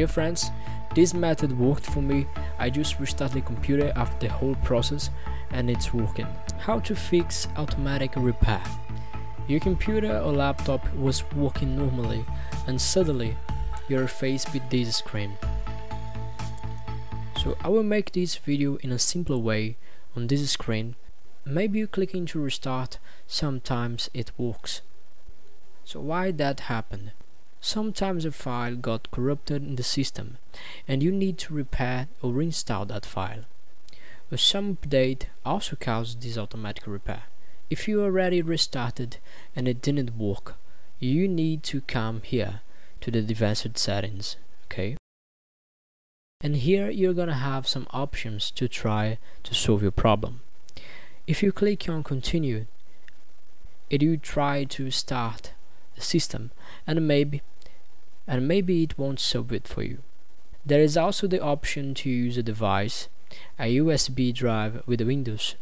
Here friends, this method worked for me. I just restarted the computer after the whole process and it's working. How to fix automatic repair. Your computer or laptop was working normally and suddenly you're faced with this screen. So I will make this video in a simpler way on this screen. Maybe you click into restart, sometimes it works. So why that happened? Sometimes a file got corrupted in the system and you need to repair or reinstall that file. A some update also caused this automatic repair. If you already restarted and it didn't work, you need to come here to the device settings, okay? And here you're gonna have some options to try to solve your problem. If you click on continue, it will try to start the system and maybe it won't solve it for you. There is also the option to use a device, a USB drive with Windows,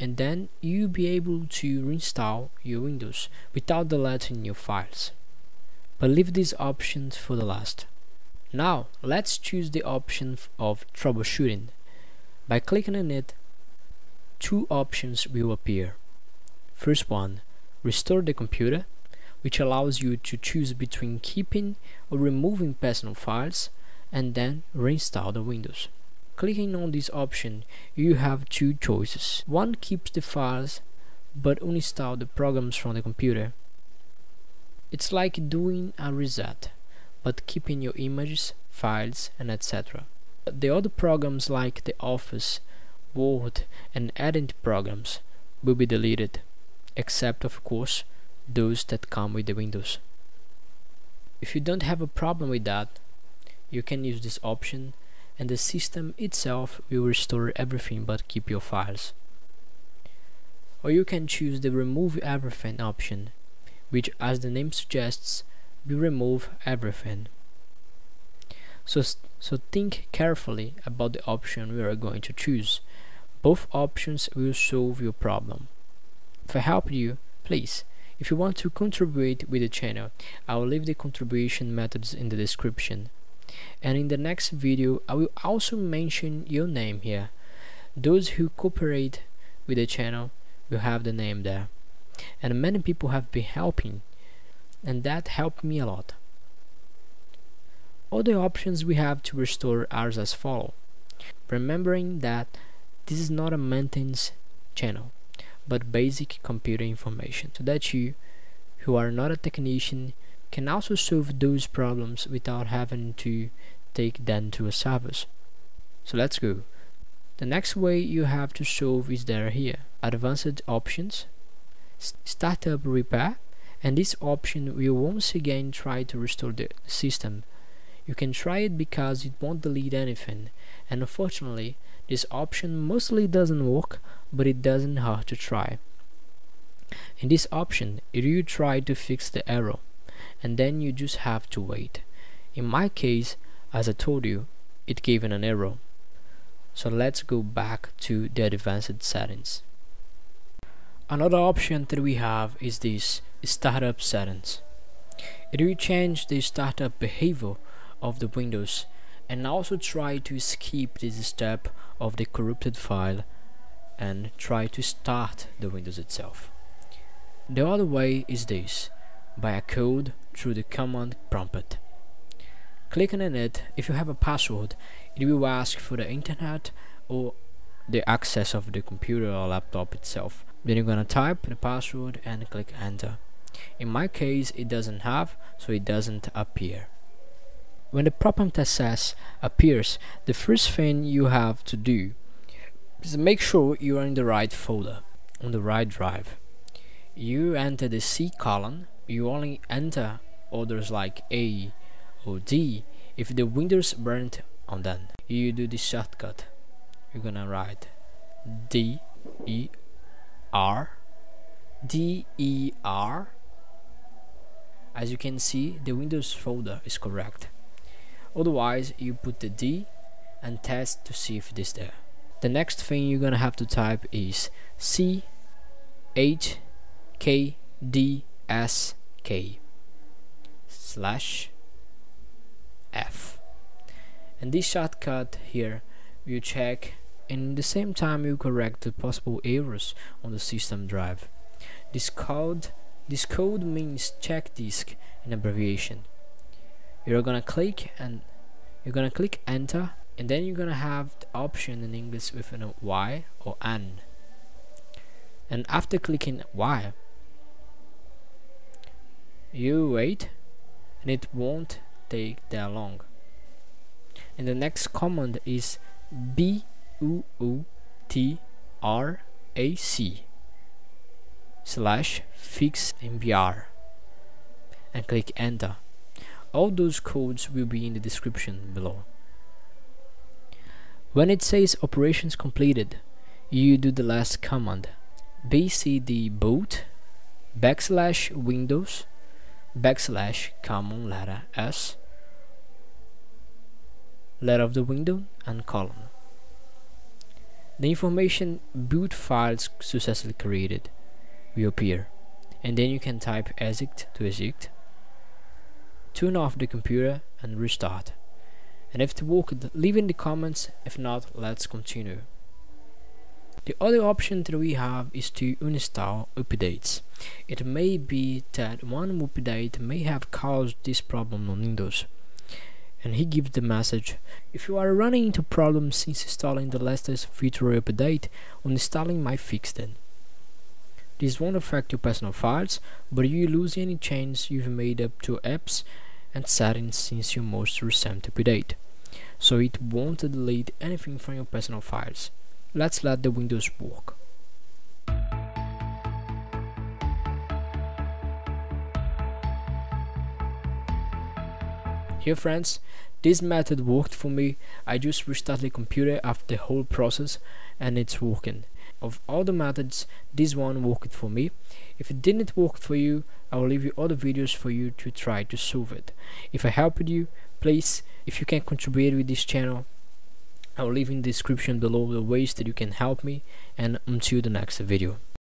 and then you'll be able to reinstall your Windows without deleting your files. But leave these options for the last. Now let's choose the option of troubleshooting. By clicking on it, two options will appear. First one, restore the computer, which allows you to choose between keeping or removing personal files and then reinstall the Windows. Clicking on this option, you have two choices. One keeps the files but uninstalls the programs from the computer. It's like doing a reset, but keeping your images, files, and etc. The other programs like the Office, Word, and Edit programs will be deleted, except of course those that come with the Windows. If you don't have a problem with that, you can use this option and the system itself will restore everything but keep your files. Or you can choose the remove everything option, which as the name suggests, will remove everything. So think carefully about the option we are going to choose. Both options will solve your problem. If I helped you, please, if you want to contribute with the channel, I will leave the contribution methods in the description. And in the next video, I will also mention your name here. Those who cooperate with the channel will have the name there. And many people have been helping, and that helped me a lot. All the options we have to restore are as follows. Remembering that this is not a maintenance channel, but basic computer information, so that you, who are not a technician, can also solve those problems without having to take them to a service. So let's go. The next way you have to solve is there here. Advanced options, startup repair, and this option will once again try to restore the system. You can try it because it won't delete anything, and unfortunately this option mostly doesn't work, but it doesn't hurt to try. In this option, it will try to fix the error, and then you just have to wait. In my case, as I told you, it gave an error. So let's go back to the advanced settings. Another option that we have is this startup settings. It will change the startup behavior of the Windows and also try to skip this step of the corrupted file and try to start the Windows itself. The other way is this, by a code through the command prompt. Clicking on it, if you have a password, it will ask for the internet or the access of the computer or laptop itself. Then you're gonna type the password and click enter. In my case, it doesn't have, so it doesn't appear. When the prompt access appears, the first thing you have to do is make sure you are in the right folder, on the right drive. You enter the C colon. You only enter orders like A or D if the Windows burnt on them. You do the shortcut. You're gonna write DER. As you can see, the Windows folder is correct. Otherwise, you put the D and test to see if it is there. The next thing you're gonna have to type is chkdsk/f. and this shortcut here you check, and at the same time you correct the possible errors on the system drive. This code means check disk in abbreviation. You're gonna click and you're gonna click enter, and then you're gonna have the option in English with a Y or N, and after clicking Y you wait, and it won't take that long. And the next command is bootrac/fixmbr and click enter. All those codes will be in the description below. When it says operations completed, you do the last command bcd boot /windows \common letter S, letter of the window and column. The information boot files successfully created will appear, and then you can type exit to exit, turn off the computer and restart. And if it worked, leave in the comments, if not, let's continue. The other option that we have is to uninstall updates. It may be that one update may have caused this problem on Windows, and he gives the message: if you are running into problems since installing the latest feature update, uninstalling might fix them. This won't affect your personal files, but you lose any changes you've made up to apps and settings since your most recent update, so it won't delete anything from your personal files. Let's let the Windows work. Here friends, this method worked for me. I just restarted the computer after the whole process and it's working. Of all the methods, this one worked for me. If it didn't work for you, I will leave you other videos for you to try to solve it. If I helped you, please, if you can contribute with this channel, I will leave in the description below the ways that you can help me, and until the next video.